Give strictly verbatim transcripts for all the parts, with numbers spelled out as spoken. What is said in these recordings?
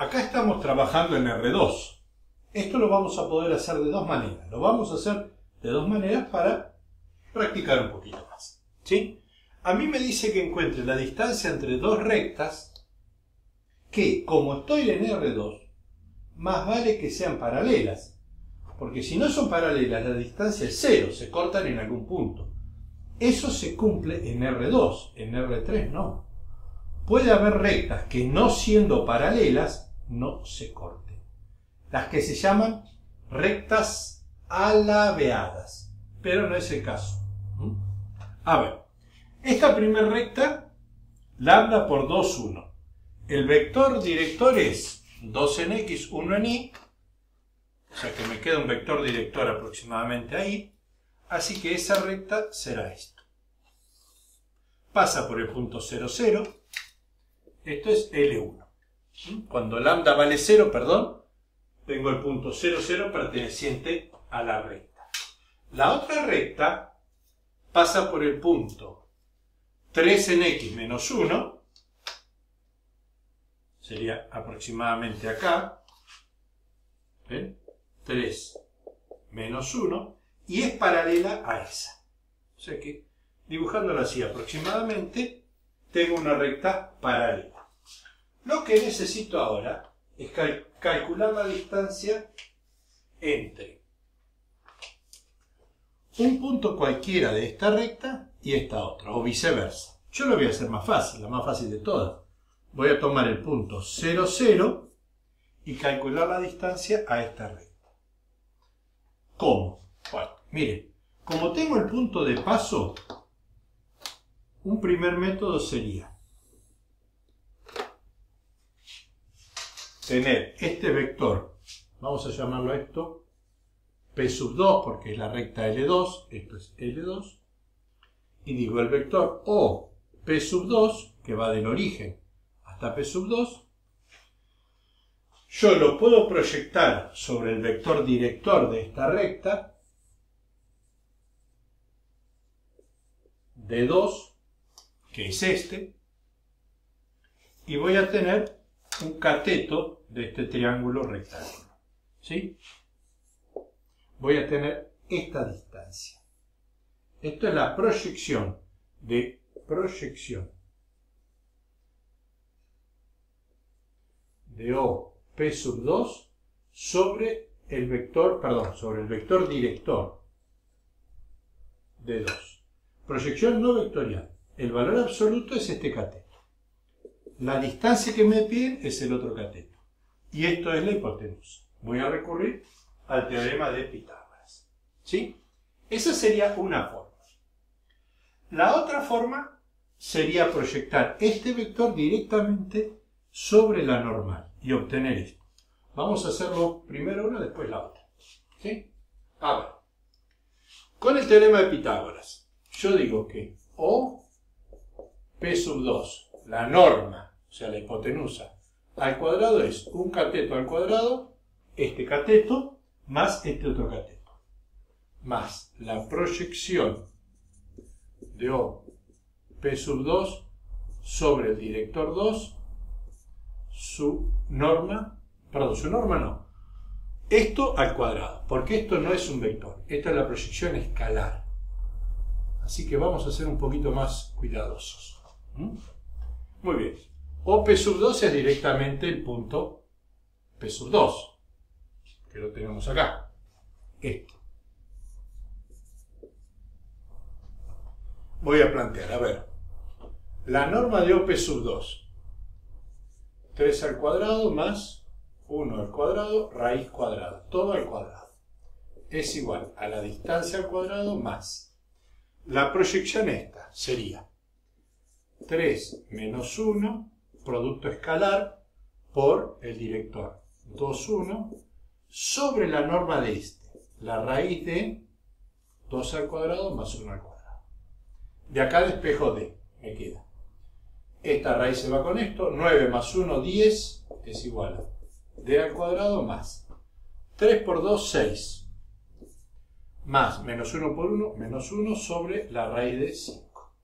acá estamos trabajando en erre dos. Esto lo vamos a poder hacer de dos maneras. Lo vamos a hacer de dos maneras para practicar un poquito más, ¿sí? A mí me dice que encuentre la distancia entre dos rectas que, como estoy en erre dos, más vale que sean paralelas. Porque si no son paralelas, la distancia es cero, se cortan en algún punto. Eso se cumple en erre dos, en erre tres no. Puede haber rectas que no siendo paralelas, no se corten. Las que se llaman rectas alabeadas, pero no es el caso. ¿Mm? A ver, esta primera recta, lambda por dos, uno. El vector director es dos en X, uno en Y. O sea que me queda un vector director aproximadamente ahí. Así que esa recta será esto. Pasa por el punto cero, cero. Esto es ele uno. Cuando lambda vale cero, perdón, tengo el punto cero, cero perteneciente a la recta. La otra recta pasa por el punto tres en X menos uno. Sería aproximadamente acá. ¿Ven? tres menos uno, y es paralela a esa. O sea que, dibujándola así aproximadamente, tengo una recta paralela. Lo que necesito ahora es cal- calcular la distancia entre un punto cualquiera de esta recta y esta otra, o viceversa. Yo lo voy a hacer más fácil, la más fácil de todas. Voy a tomar el punto cero, cero y calcular la distancia a esta recta. ¿Cómo? Bueno, miren, como tengo el punto de paso, un primer método sería tener este vector, vamos a llamarlo esto pe sub dos porque es la recta ele dos, esto es ele dos, y digo el vector O pe sub dos, que va del origen hasta pe sub dos, yo lo puedo proyectar sobre el vector director de esta recta, de dos, que es este, y voy a tener un cateto de este triángulo rectángulo, ¿sí? Voy a tener esta distancia. Esto es la proyección de proyección de O pe sub dos sobre el vector, perdón, sobre el vector director de dos. Proyección no vectorial. El valor absoluto es este cateto. La distancia que me piden es el otro cateto. Y esto es la hipotenusa. Voy a recurrir al teorema de Pitágoras. ¿Sí? Esa sería una forma. La otra forma sería proyectar este vector directamente sobre la normal y obtener esto. Vamos a hacerlo primero una, después la otra. ¿Sí? A ver. Con el teorema de Pitágoras, yo digo que O pe sub dos, la norma, o sea la hipotenusa, al cuadrado es un cateto al cuadrado, este cateto, más este otro cateto, más la proyección de O pe sub dos sobre el director dos, su norma, perdón, su norma no, esto al cuadrado, porque esto no es un vector, esta es la proyección escalar, así que vamos a ser un poquito más cuidadosos. ¿Mm? Muy bien, O pe sub dos es directamente el punto pe sub dos, que lo tenemos acá, esto. Voy a plantear, a ver, la norma de O pe sub dos, tres al cuadrado más uno al cuadrado, raíz cuadrada, todo al cuadrado, es igual a la distancia al cuadrado más la proyección esta, sería tres menos uno, producto escalar por el director dos, uno, sobre la norma de este, la raíz de dos al cuadrado más uno al cuadrado. De acá despejo D, me queda. Esta raíz se va con esto, nueve más uno, diez, es igual a D al cuadrado más tres por dos, seis, más menos uno por uno, menos uno sobre la raíz de cinco,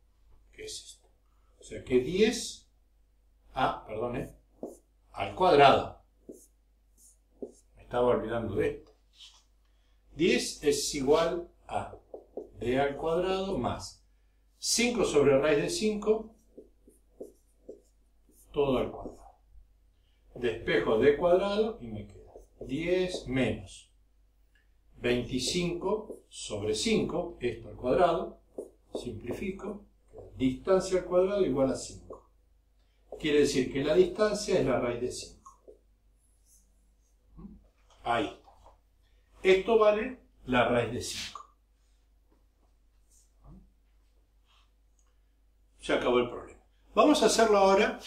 que es esto. O sea que diez, ah, perdón, eh, al cuadrado, estaba olvidando de esto. diez es igual a d al cuadrado más cinco sobre raíz de cinco, todo al cuadrado. Despejo d cuadrado y me queda diez menos veinticinco sobre cinco, esto al cuadrado, simplifico, distancia al cuadrado igual a cinco. Quiere decir que la distancia es la raíz de cinco. Ahí está. Esto vale la raíz de cinco. Se acabó el problema. Vamos a hacerlo ahora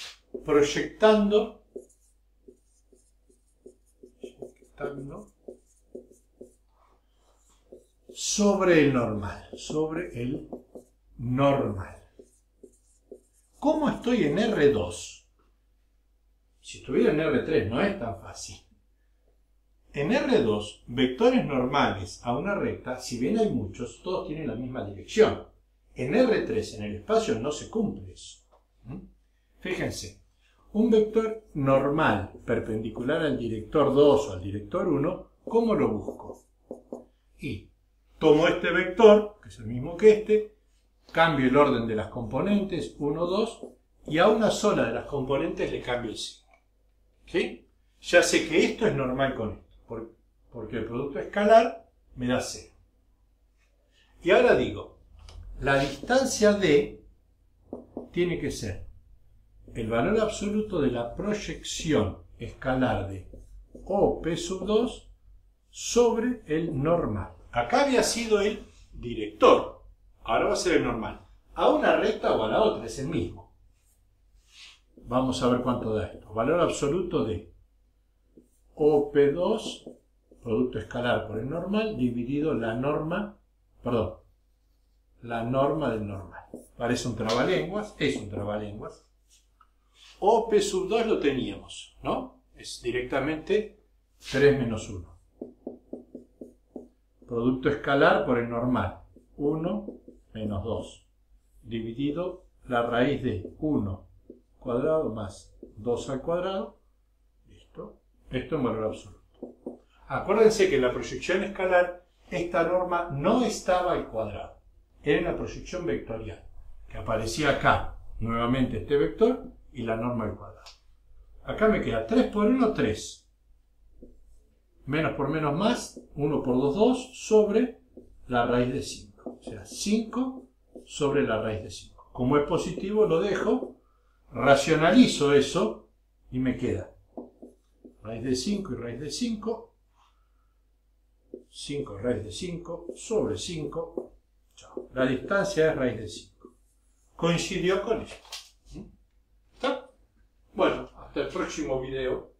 proyectando, proyectando sobre el normal, sobre el normal. ¿Cómo estoy en R dos? Si estuviera en R tres no es tan fácil. En R dos, vectores normales a una recta, si bien hay muchos, todos tienen la misma dirección. En R tres, en el espacio, no se cumple eso. ¿Mm? Fíjense, un vector normal perpendicular al director dos o al director uno, ¿cómo lo busco? Y tomo este vector, que es el mismo que este, cambio el orden de las componentes, uno, dos, y a una sola de las componentes le cambio el signo. ¿Sí? Ya sé que esto es normal con esto. Porque el producto escalar me da cero. Y ahora digo, la distancia D tiene que ser el valor absoluto de la proyección escalar de O P sub dos sobre el normal. Acá había sido el director, ahora va a ser el normal. A una recta o a la otra, es el mismo. Vamos a ver cuánto da esto. Valor absoluto de O P dos, producto escalar por el normal, dividido la norma, perdón, la norma del normal. Parece un trabalenguas, es un trabalenguas. O P sub dos lo teníamos, ¿no? Es directamente tres menos uno. Producto escalar por el normal, uno menos dos, dividido la raíz de uno cuadrado más dos al cuadrado, listo. Esto en valor absoluto. Acuérdense que en la proyección escalar esta norma no estaba al cuadrado. Era una proyección vectorial, que aparecía acá, nuevamente este vector y la norma al cuadrado. Acá me queda tres por uno, tres. Menos por menos más, uno por dos, dos, sobre la raíz de cinco. O sea, cinco sobre la raíz de cinco. Como es positivo, lo dejo, racionalizo eso y me queda raíz de cinco y raíz de cinco, cinco raíz de cinco, sobre cinco, chao. La distancia es raíz de cinco. Coincidió con esto. ¿Está? Bueno, hasta el próximo video.